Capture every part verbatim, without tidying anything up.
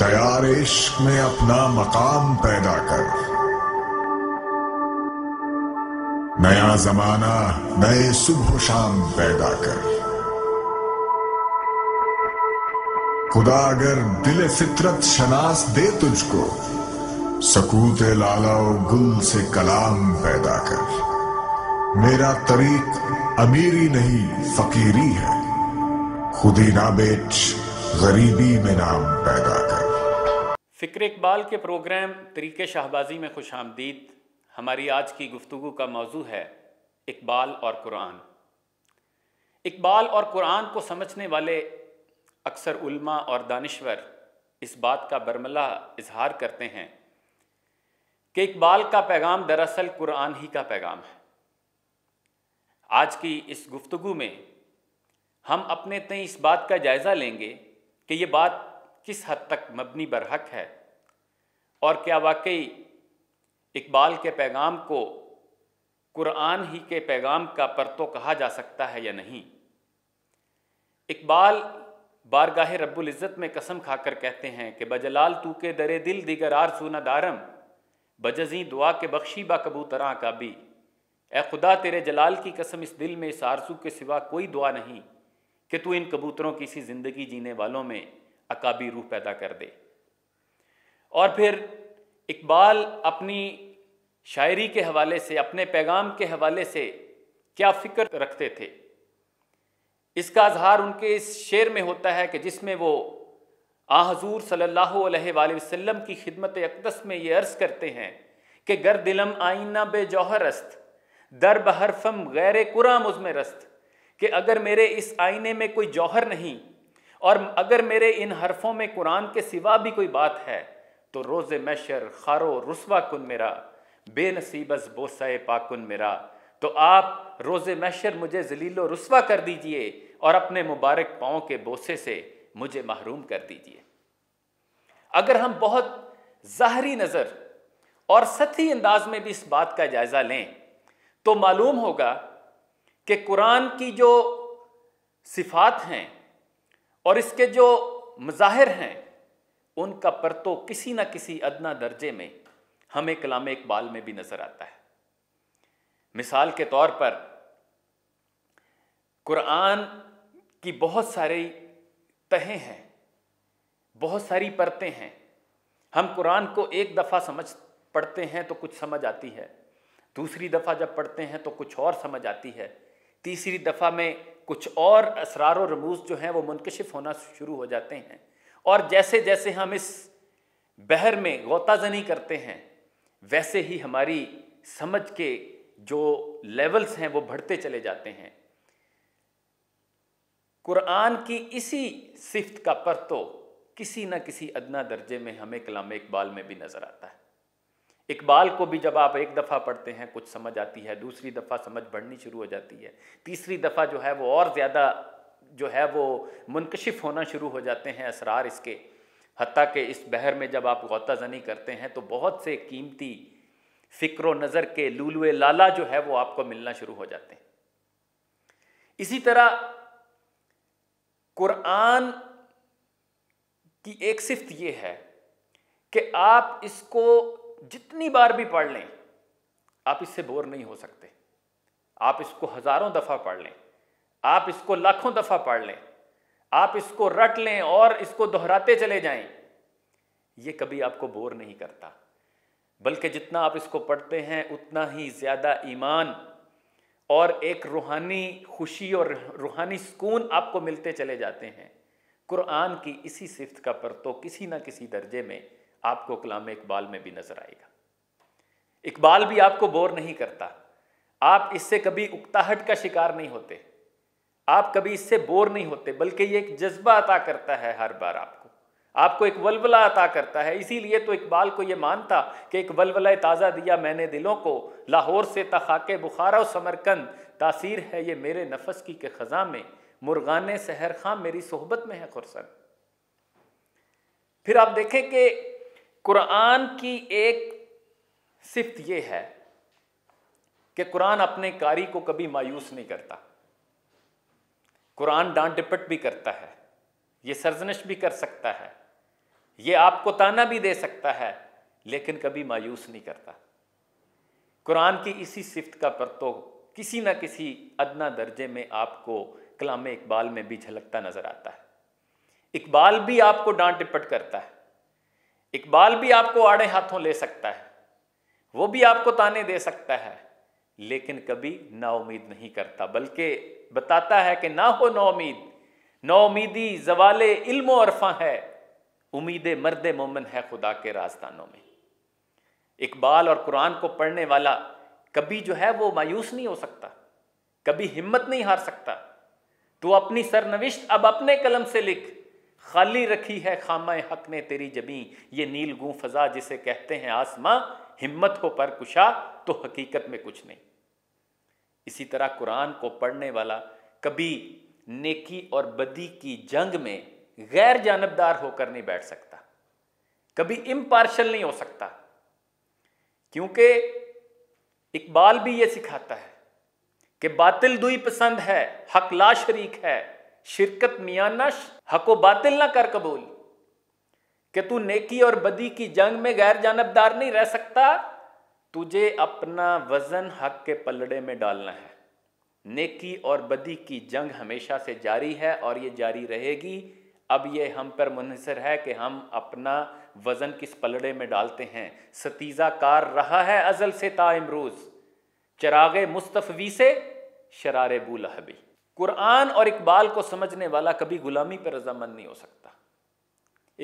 दयार इश्क में अपना मकाम पैदा कर। नया जमाना नए सुबह शाम पैदा कर। खुदा अगर दिल फितरत शनास दे तुझको, सकूत लाला गुल से कलाम पैदा कर। मेरा तरीक अमीरी नहीं फकीरी है, खुदी ना बेच गरीबी में नाम पैदा कर। फिक्र इकबाल के प्रोग्राम तरीके शाहबाजी में खुश आमदीद। हमारी आज की गुफ्तगू का मौजू है इकबाल और कुरान। इकबाल और कुरान को समझने वाले अक्सर उल्मा और दानिश्वर इस बात का बरमला इजहार करते हैं कि इकबाल का पैगाम दरअसल कुरान ही का पैगाम है। आज की इस गुफ्तगू में हम अपने तय इस बात का जायज़ा लेंगे कि ये बात किस हद तक मबनी बर हक है और क्या वाकई इकबाल के पैगाम को कुरान ही के पैगाम का परतो कहा जा सकता है या नहीं। इकबाल बारगाह रब्बुल इज़्ज़त में कसम खाकर कहते हैं कि बजलाल तू के दरे दिल दिगर आरज़ू न दारम, बजजी दुआ के बख्शी बा कबूतरा का भी। ए खुदा तेरे जलाल की कसम, इस दिल में इस आरज़ू के सिवा कोई दुआ नहीं कि तू इन कबूतरों की सी ज़िंदगी जीने वालों में अकाबी रूह पैदा कर दे। और फिर इकबाल अपनी शायरी के हवाले से, अपने पैगाम के हवाले से क्या फ़िक्र रखते थे, इसका इजहार उनके इस शेर में होता है कि जिसमें वो आ हज़ूर सल्लल्लाहु अलैहि वसल्लम की खिदमत अक़दस में ये अर्ज़ करते हैं कि गर दिलम आईना बे जौहर अस्त, दर बहरफम गैर कुरा मुझमें रस्त। कि अगर मेरे इस आईने में कोई जौहर नहीं और अगर मेरे इन हरफों में कुरान के सिवा भी कोई बात है तो रोज़े महशर खारो रुस्वा कुन मेरा, बेनसीबस बोसाए पाकुन मेरा। तो आप रोज़े महशर मुझे जलीलो रुस्वा कर दीजिए और अपने मुबारक पाँव के बोसे से मुझे महरूम कर दीजिए। अगर हम बहुत ज़ाहरी नज़र और सतही अंदाज में भी इस बात का जायज़ा लें तो मालूम होगा कि कुरान की जो सिफात हैं और इसके जो मज़ाहिर हैं उनका परतो किसी न किसी अदना दर्जे में हमें कलाम इकबाल में भी नज़र आता है। मिसाल के तौर पर कुरान की बहुत सारी तहें हैं, बहुत सारी परतें हैं। हम कुरान को एक दफ़ा समझ पढ़ते हैं तो कुछ समझ आती है, दूसरी दफ़ा जब पढ़ते हैं तो कुछ और समझ आती है, तीसरी दफ़ा में कुछ और असरार और रमूज़ जो हैं वो मुनकशिफ होना शुरू हो जाते हैं। और जैसे जैसे हम इस बहर में गोताजनी करते हैं वैसे ही हमारी समझ के जो लेवल्स हैं वो बढ़ते चले जाते हैं। कुरान की इसी सिफ्त का परतो किसी न किसी अदना दर्जे में हमें कलाम इकबाल में भी नज़र आता है। इकबाल को भी जब आप एक दफ़ा पढ़ते हैं कुछ समझ आती है, दूसरी दफ़ा समझ बढ़नी शुरू हो जाती है, तीसरी दफ़ा जो है वो और ज़्यादा जो है वो मुनकशिफ होना शुरू हो जाते हैं असरार इसके। हत्ता के इस बहर में जब आप गौताजनी करते हैं तो बहुत से कीमती फ़िक्र नज़र के लूलुए लाला जो है वो आपको मिलना शुरू हो जाते हैं। इसी तरह कुरान की एक सिफ्त ये है कि आप इसको जितनी बार भी पढ़ लें आप इससे बोर नहीं हो सकते। आप इसको हज़ारों दफ़ा पढ़ लें, आप इसको लाखों दफ़ा पढ़ लें, आप इसको रट लें और इसको दोहराते चले जाएं, ये कभी आपको बोर नहीं करता। बल्कि जितना आप इसको पढ़ते हैं उतना ही ज़्यादा ईमान और एक रूहानी खुशी और रूहानी सुकून आपको मिलते चले जाते हैं। कुरान की इसी सिफ्त का परतो किसी ना किसी दर्जे में आपको कलाम इकबाल में भी नज़र आएगा। इकबाल भी आपको बोर नहीं करता, आप इससे कभी उकताहट का शिकार नहीं होते, आप कभी इससे बोर नहीं होते, बल्कि ये एक जज्बा अता करता है हर बार आपको, आपको एक वलवला अता करता है। इसीलिए तो इकबाल को ये मानता कि एक वलवला ताज़ा दिया मैंने दिलों को, लाहौर से तखाके बुखारा और समरकंद, तासीर है ये मेरे नफस की के ख़ज़ा में, मुर्गाने सहर खां मेरी सोहबत में है खुर्सन। फिर आप देखें कि कुरान की एक सिफ्त ये है कि कुरान अपने कारी को कभी मायूस नहीं करता। कुरान डांट डपट भी करता है, ये सरजनश भी कर सकता है, ये आपको ताना भी दे सकता है लेकिन कभी मायूस नहीं करता। कुरान की इसी सिफ्त का परतो किसी न किसी अदना दर्जे में आपको कलाम इकबाल में भी झलकता नज़र आता है। इकबाल भी आपको डांट टिप्पट करता है, इकबाल भी आपको आड़े हाथों ले सकता है, वो भी आपको ताने दे सकता है, लेकिन कभी नाउमीद नहीं करता, बल्कि बताता है कि ना हो नाउमीद। नाउमीदी ज़वाले इल्म व अरफा है, उम्मीद मर्द मोमिन है खुदा के रास्तानों में। इकबाल और कुरान को पढ़ने वाला कभी जो है वो मायूस नहीं हो सकता, कभी हिम्मत नहीं हार सकता। तो अपनी सरनविश्त अब अपने कलम से लिख, खाली रखी है खामाए हक ने तेरी जमी, ये नीलगूं फजा जिसे कहते हैं आसमां, हिम्मत हो पर कुशा तो हकीकत में कुछ नहीं। इसी तरह कुरान को पढ़ने वाला कभी नेकी और बदी की जंग में गैर जानबदार होकर नहीं बैठ सकता, कभी इम्पार्शल नहीं हो सकता, क्योंकि इकबाल भी ये सिखाता है कि बातिल दुई पसंद है, हक ला शरीक है, शिरकत मियाना हको बातिल ना कर कबूल। कि तू नेकी और बदी की जंग में गैर जानबदार नहीं रह सकता, तुझे अपना वजन हक के पलड़े में डालना है। नेकी और बदी की जंग हमेशा से जारी है और ये जारी रहेगी। अब ये हम पर मुनहसर है कि हम अपना वज़न किस पलड़े में डालते हैं। सतीज़ा कार रहा है अज़ल से ता इमरूज़, चराग मुस्तफ़वी से शरार बू लहबी। कुरान और इकबाल को समझने वाला कभी ग़ुलामी पर रजामंद नहीं हो सकता।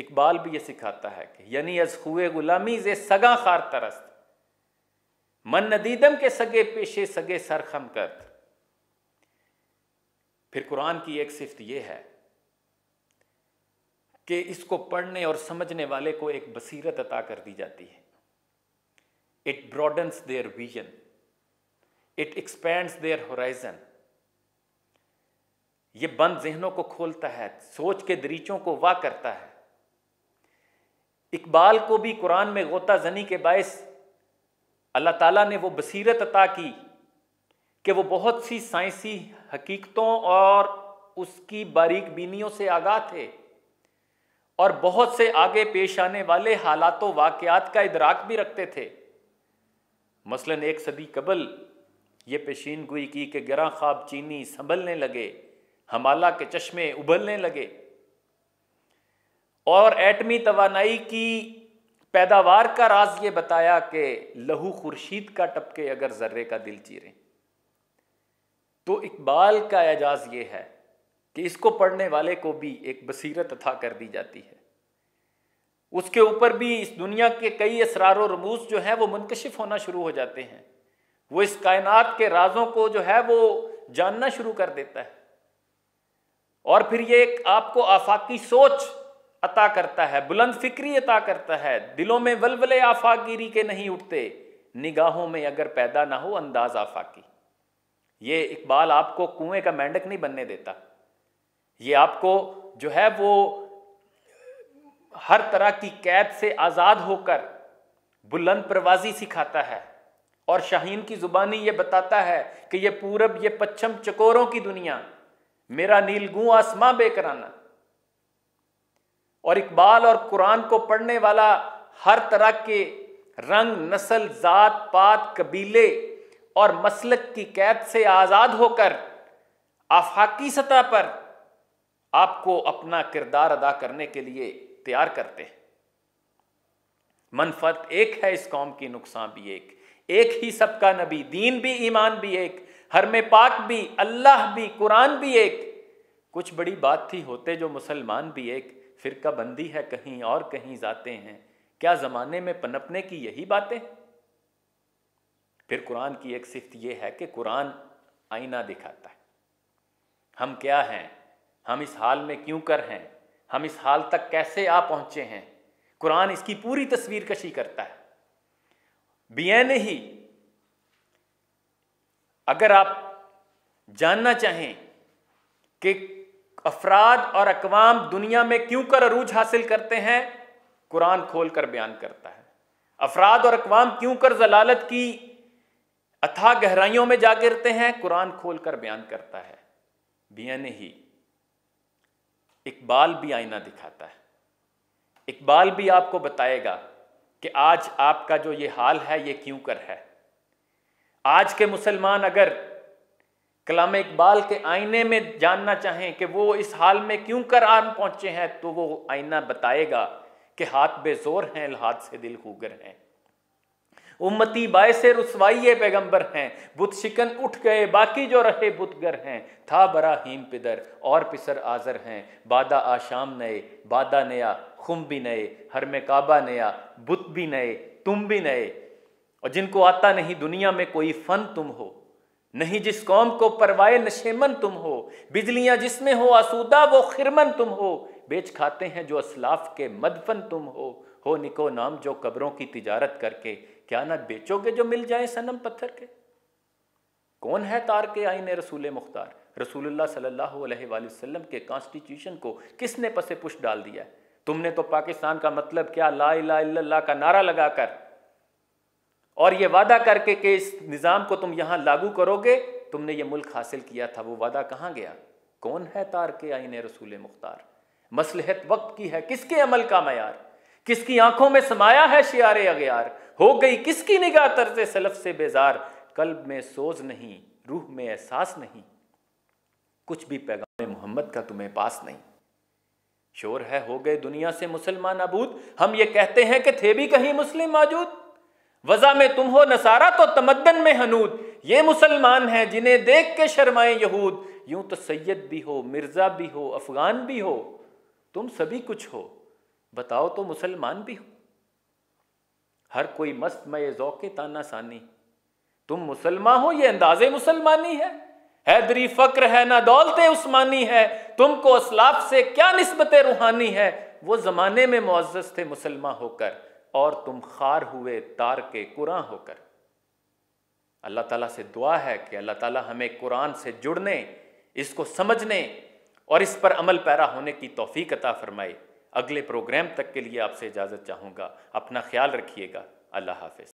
इकबाल भी ये सिखाता है कि यानी अज़ खुए ग़ुलामी ज़े सगा खार तरस्त, मन नदीदम के सगे पेशे सगे सरखम करत। फिर कुरान की एक सिफ्त ये है कि इसको पढ़ने और समझने वाले को एक बसीरत अता कर दी जाती है। It broadens their vision, it expands their horizon. ये बंद जहनों को खोलता है, सोच के दरीचों को वाह करता है। इकबाल को भी कुरान में गोता जनी के बायस अल्लाह ताला ने वो बसीरत अता की कि वो बहुत सी साइंसी हकीकतों और उसकी बारीक बीनियों से आगाह थे और बहुत से आगे पेश आने वाले हालातों वाक़यात का इदराक भी रखते थे। मसलन एक सदी कबल ये पेशीन गोई की कि गिरा ख्वाब चीनी संभलने लगे, हमाला के चश्मे उबलने लगे और एटमी तवानाई की पैदावार का राज ये बताया कि लहू खुर्शीद का टपके अगर जर्रे का दिल चीरे। तो इकबाल का एजाज़ ये है कि इसको पढ़ने वाले को भी एक बसीरत अता कर दी जाती है, उसके ऊपर भी इस दुनिया के कई असरार और रमूज़ जो हैं वो मुनकशिफ होना शुरू हो जाते हैं। वो इस कायनात के राजों को जो है वो जानना शुरू कर देता है और फिर ये एक आपको आफाकी सोच अता करता है, बुलंद फिक्री अता करता है। दिलों में वलवले आफाकगिरी के नहीं उठते, निगाहों में अगर पैदा ना हो अंदाज आफाकी। ये इकबाल आपको कुएं का मेंढक नहीं बनने देता, ये आपको जो है वो हर तरह की कैद से आज़ाद होकर बुलंद परवाज़ी सिखाता है और शाहीन की ज़ुबानी ये बताता है कि ये पूरब ये पश्चिम चकोरों की दुनिया, मेरा नीलगूं आसमां बेकराना। और इकबाल और कुरान को पढ़ने वाला हर तरह के रंग, नस्ल, जात पात, कबीले और मसलक की कैद से आज़ाद होकर आफाकी सतह पर आपको अपना किरदार अदा करने के लिए तैयार करते हैं। मनफत एक है इस कौम की, नुकसान भी एक, एक ही सबका नबी, दीन भी ईमान भी एक, हर में पाक भी, अल्लाह भी, कुरान भी एक। कुछ बड़ी बात थी होते जो मुसलमान भी एक, फिरका बंदी है कहीं और कहीं जाते हैं, क्या ज़माने में पनपने की यही बातें। फिर कुरान की एक सिफ्त ये है कि कुरान आईना दिखाता है, हम क्या हैं, हम इस हाल में क्यों कर हैं, हम इस हाल तक कैसे आ पहुँचे हैं। कुरान इसकी पूरी तस्वीर कशी करता है। बियान ही अगर आप जानना चाहें कि अफराद और अकवाम दुनिया में क्यों कर अरूज हासिल करते हैं, कुरान खोल कर बयान करता है। अफराद और अकवाम क्यों कर जलालत की अथाह गहराइयों में जा गिरते हैं, कुरान खोल कर बयान करता है। बियान ही इकबाल भी आईना दिखाता है इकबाल भी आपको बताएगा कि आज आपका जो ये हाल है ये क्यों कर है। आज के मुसलमान अगर कलाम इकबाल के आईने में जानना चाहें कि वो इस हाल में क्यों कर आन पहुँचे हैं तो वो आईना बताएगा कि हाथ बेजोर हैं, हाथ से दिल खूगर हैं, उम्मती बायसे रुसवाई पैगंबर हैं, बुत शिकन उठ गए बाकी जो रहे बुतगर हैं, था बराहीम पिदर और पिसर आजर हैं, बादा आशाम नए बादा नया, खुम भी नए हर में काबा नया, बुत भी नए तुम भी नए। और जिनको आता नहीं दुनिया में कोई फन तुम हो, नहीं जिस कौम को परवाए नशेमन तुम हो, बिजलियां जिसमें हो आसूदा वो खिरमन तुम हो, बेच खाते हैं जो असलाफ के मदफन तुम हो, हो निको नाम जो कब्रों की तिजारत करके, क्या ना बेचोगे जो मिल जाए सनम पत्थर के। कौन है तार के आईने रसूल मुख्तार, रसूलुल्लाह सल्लल्लाहु अलैहि वसल्लम के कॉन्स्टिट्यूशन को किसने पसे पुश डाल दिया। तुमने तो पाकिस्तान का मतलब क्या ला इलाहा इल्लल्लाह का नारा लगाकर और ये वादा करके कि इस निज़ाम को तुम यहाँ लागू करोगे, तुमने ये मुल्क हासिल किया था, वो वादा कहाँ गया। कौन है तार के आईने रसूल मुख्तार, मसलहत वक्त की है, किसके अमल का मयार, किसकी आंखों में समाया है शियारे अगयार, हो गई किसकी निगाह तर्ज़े सलफ़ से बेजार, कल्ब में सोज नहीं रूह में एहसास नहीं, कुछ भी पैगाम मोहम्मद का तुम्हें पास नहीं। शोर है हो गए दुनिया से मुसलमान आबूद, हम ये कहते हैं कि थे भी कहीं मुस्लिम मौजूद, वज़ा में तुम हो नसारा तो तमद्दन में हनूद, ये मुसलमान हैं जिन्हें देख के शर्माए यहूद, यूं तो सैयद भी हो मिर्ज़ा भी हो अफ़गान भी हो, तुम सभी कुछ हो, बताओ तो मुसलमान भी हो। हर कोई मस्त मय ज़ौक़े ताना सानी, तुम मुसलमान हो ये अंदाज़े मुसलमानी है, हैदरी फ़क्र है ना दौलते उस्मानी है, तुमको असलाफ से क्या निस्बते रूहानी है, वो ज़माने में मुअज़्ज़ज़ थे मुसलमान होकर और तुम खार हुए तार के कुरान होकर। अल्लाह ताला से दुआ है कि अल्लाह ताला हमें कुरान से जुड़ने, इसको समझने और इस पर अमल पैरा होने की तौफीक अता फरमाए। अगले प्रोग्राम तक के लिए आपसे इजाज़त चाहूँगा, अपना ख्याल रखिएगा, अल्लाह हाफिज़।